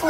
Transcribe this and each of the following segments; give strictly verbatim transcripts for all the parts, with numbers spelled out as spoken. ต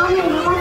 อนหนึ่งนะคะ